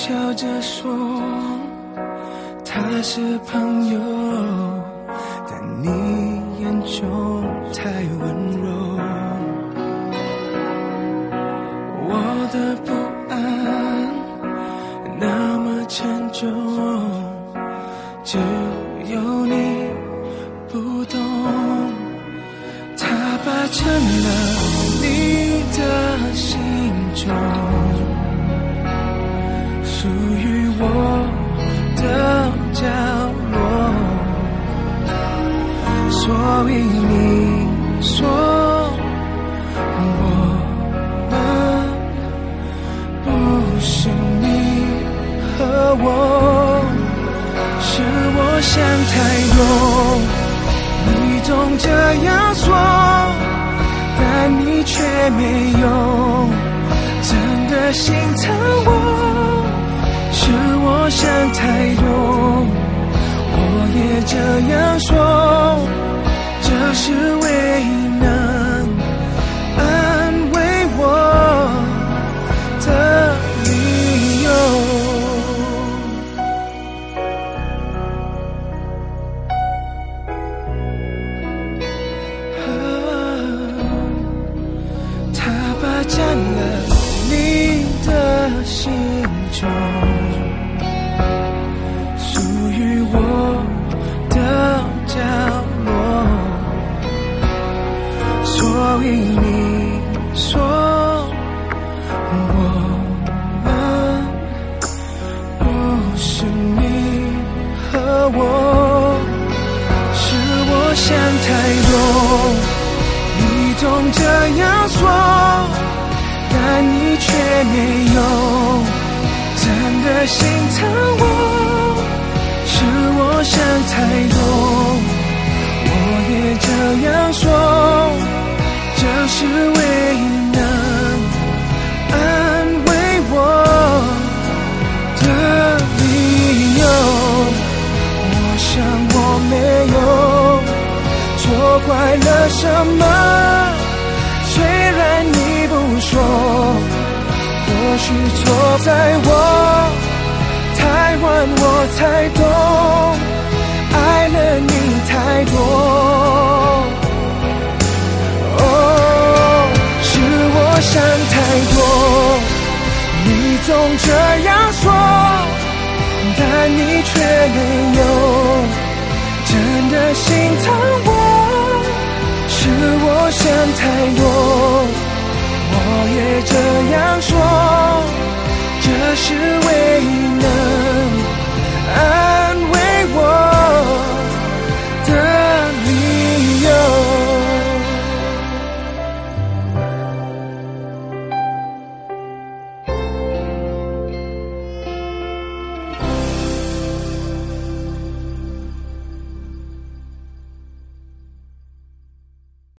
笑着说他是朋友，但你眼中太温柔，我的不安那么沉重，只有你不懂。他霸占了你的心中，属于我的角落，所以你说我们不是你和我，是我想太多。你总这样说，但你却没有真的心疼我，是我想太多，我也这样说，这是唯一能安慰我的理由。他霸占了你的心中，所以你说我们不是你和我，是我想太多。你总这样说，但你却没有真的心疼我，是我想太多，我也这样说，这是唯一能安慰我的理由。我想我没有错怪了什么，虽然你不说，或许错在我太晚我才懂，爱了你太多。我想太多，你总这样说，但你却没有真的心疼我，是我想太多，我也这样说，这是我